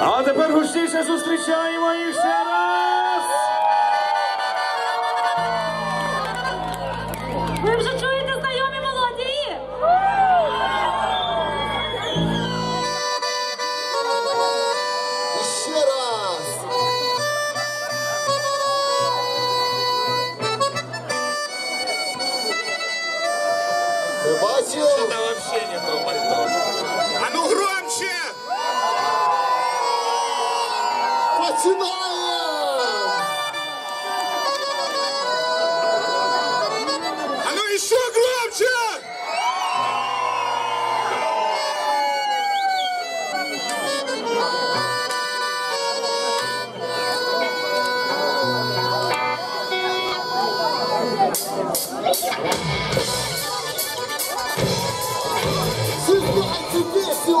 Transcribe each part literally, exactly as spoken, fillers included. А тепер гучніше зустрічаємо їх ще раз! Ви вже чуєте знайомі мелодії? Ще раз! Ти бачив? Що там взагалі не то пальто? А ну громче! Начинаем! А ну еще громче! Сыграйте песню!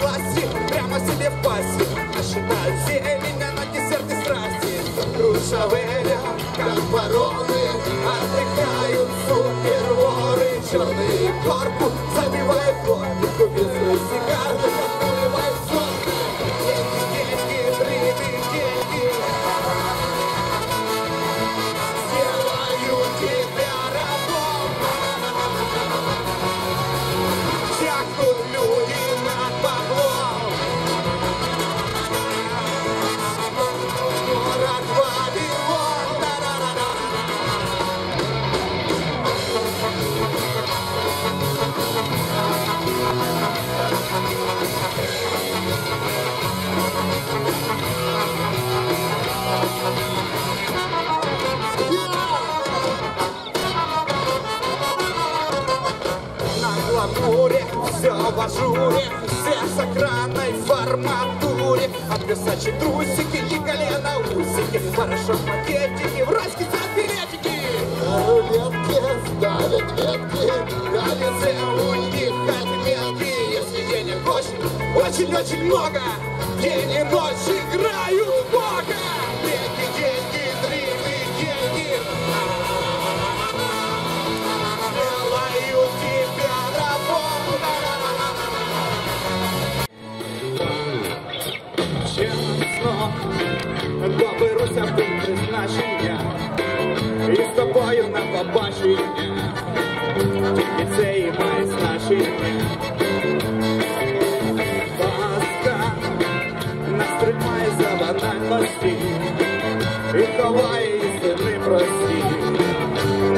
И давай, если ты прости,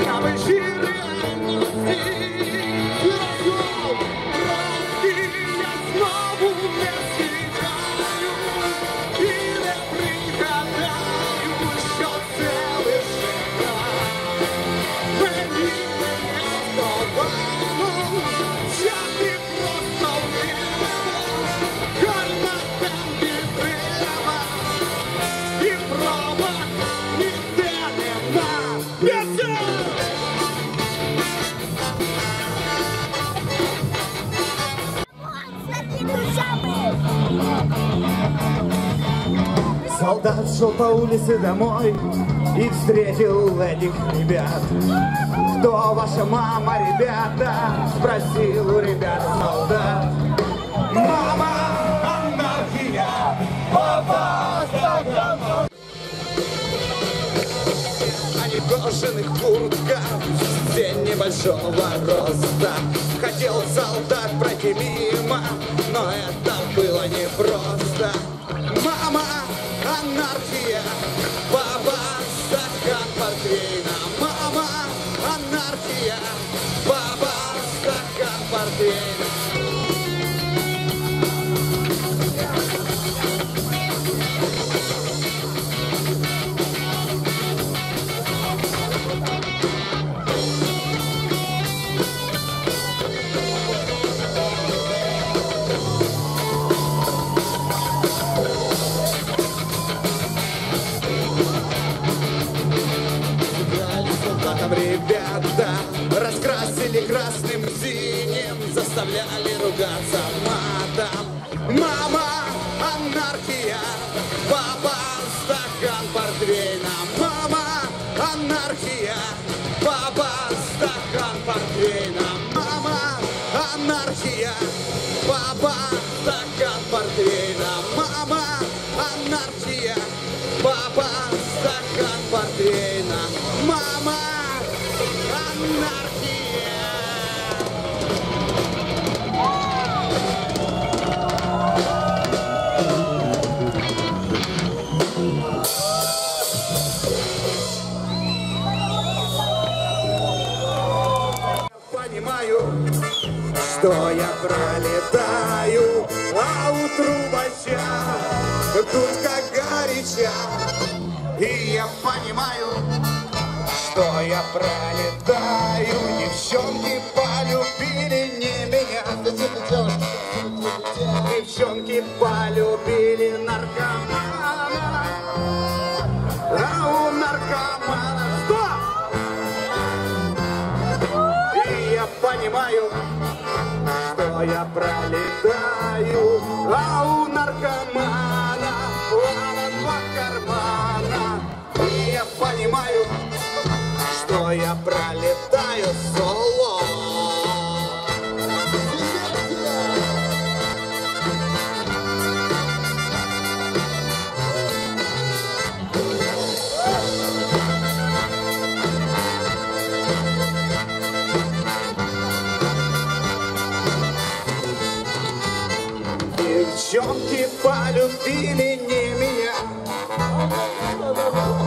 нам и жиры. Солдат шел по улице домой и встретил этих ребят. Кто ваша мама, ребята? Спросил у ребят солдат. Мама анархия, папа стакан. Они в кожаных куртках, день небольшого роста. Хотел солдат пройти мимо, но это было непросто. Мама анархия, папа стакан портвейна. Мама анархия, папа стакан портвейна. Ребята раскрасили красным синим, заставляли ругаться матом. Мама анархия, папа стакан портвейна. Мама анархия, папа стакан портвейна. Мама анархия, папа стакан портвейна. Мама анархия, папа стакан портвейна. Мама что я пролетаю, а у трубача дудка горяча. И я понимаю, что я пролетаю, девчонки полюбили не меня. Девчонки полюбили наркомана, а у наркомана что? И я понимаю, что я пролетаю, а у наркомана плана два кармана. И я понимаю, что я пролетаю соло. Девчонки полюбили не меня,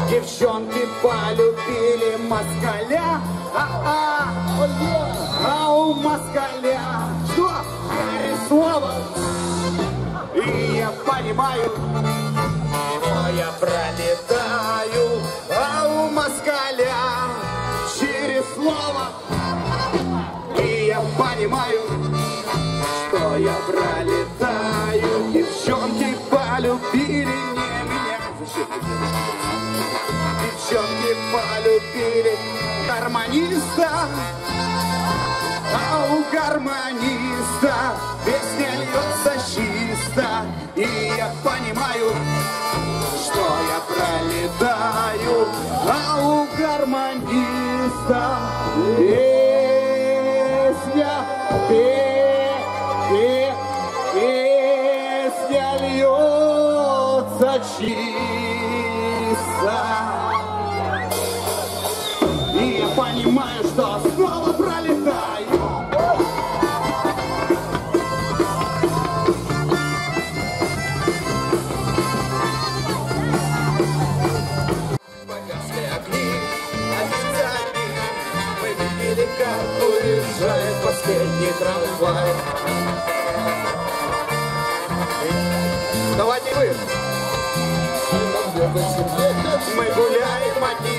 девчонки полюбили москаля, а, -а, а у москаля что? Три слова. И я понимаю, что я пролетаю, а у москаля через слово. И я понимаю, что я пролетаю, девчонки полюбили не меня. Девчонки полюбили гармониста, а у гармониста песня льется чисто. И я понимаю, что я пролетаю, а у гармониста песня, песня. Песня льется чисто. И я понимаю, что снова пролетаю. Погасли огни, офицами мы видели, как уезжает последний трамвай. Давайте вы. Мы гуляем одни.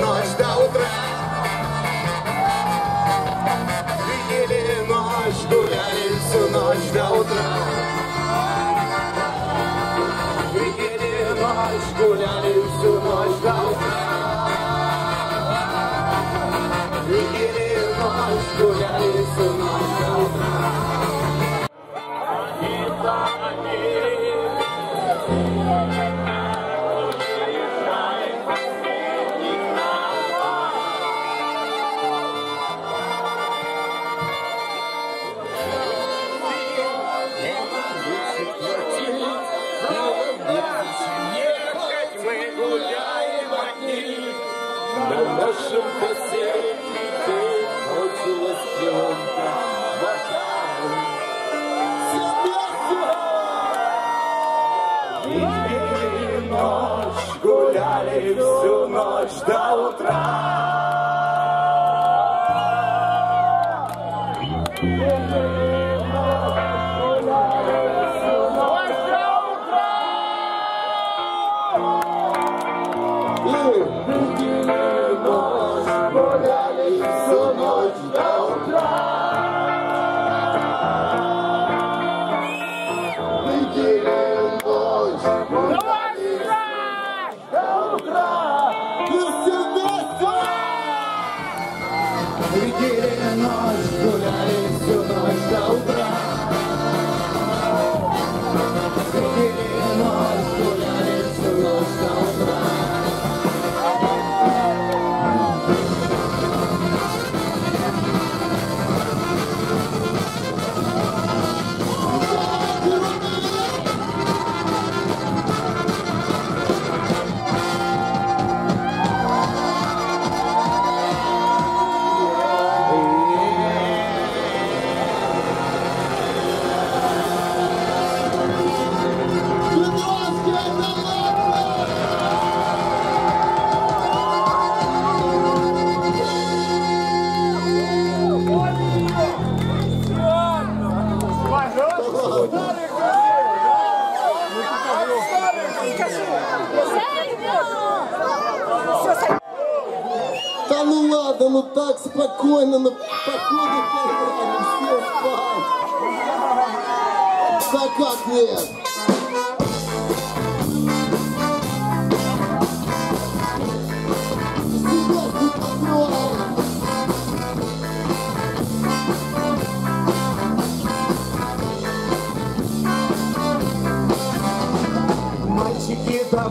ночь до утра. Видели ночь, гуляли всю ночь до утра. Видели ночь, гуляли всю ночь до утра. We Всю ночь до утра. Всю ночь до утра. Всю ночь гуляли, всю ночь до утра. Всю ночь гуляли. Видели ночь, гуляли всю ночь до утра. Видели ночь, гуляли всю ночь до утра. Да ну ладно, ну так спокойно на походу поиграли, все спать. Да как нет?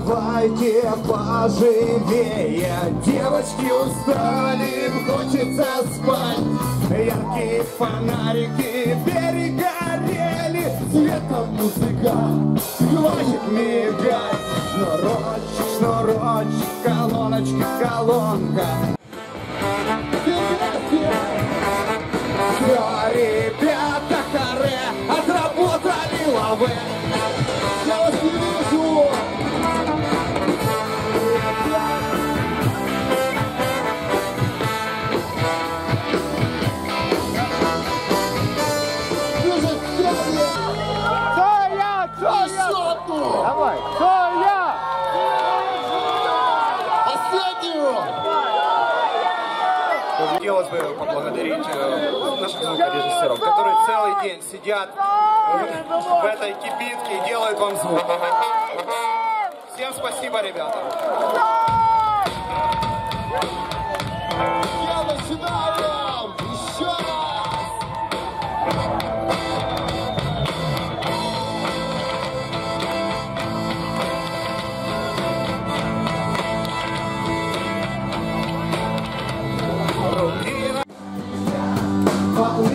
Давайте поживее, девочки устали, хочется спать. Яркие фонарики перегорели, светом музыка хватит мигать. Шнурочек, шнурочек, колоночка, колонка. Все, ребята, харе, отработали лавы. Я вас не вижу. Давай! Соя! Последнего! Хотелось бы поблагодарить наших звукорежиссеров, которые целый день сидят в этой кипитке и делают вам звук. Всем спасибо, ребята! Я начинаю! Еще раз! Come on.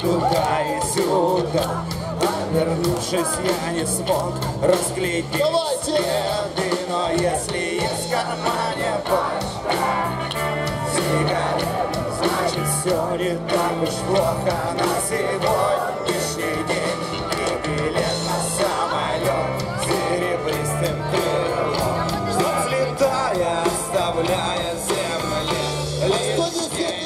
Туда и сюда, обернувшись, я не смог разглядеть следы, но если есть в кармане пачка сигарет, значит все не так уж плохо на сегодняшний день. И билет на самолет с серебристым крылом, взлетая, оставляя землю лишь тень.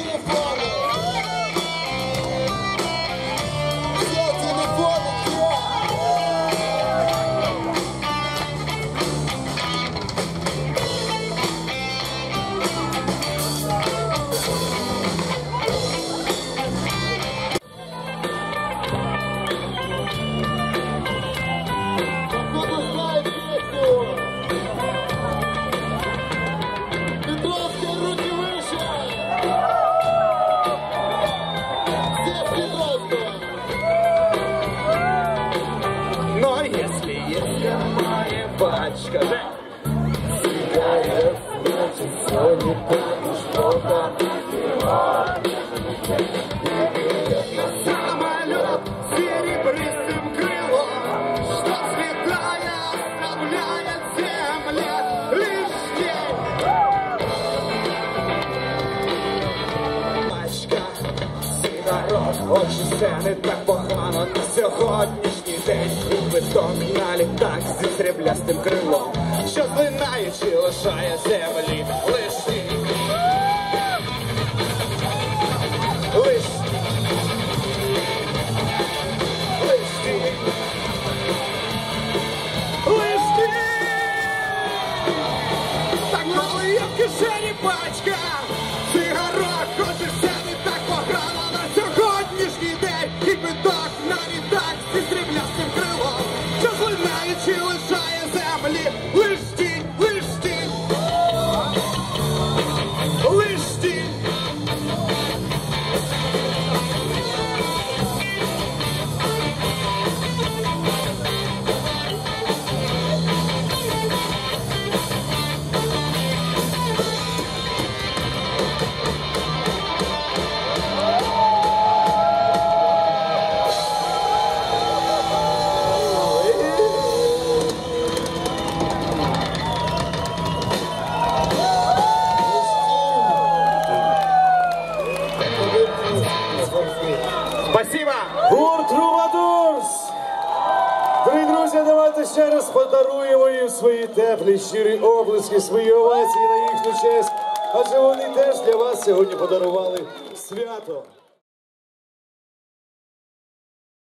Очі сцени так погано на сьогоднішній день. І квиток на літак зі сріблястим крилом, що злинаючи лишає землі лишній. Лишній. Лишній. Лишній. Так мало є в кишені пачка цигарок, очі сцени так погано ще раз подаруємо їм свої теплі, щирі облиски, свої овації на їхню честь, адже вони теж для вас сьогодні подарували свято.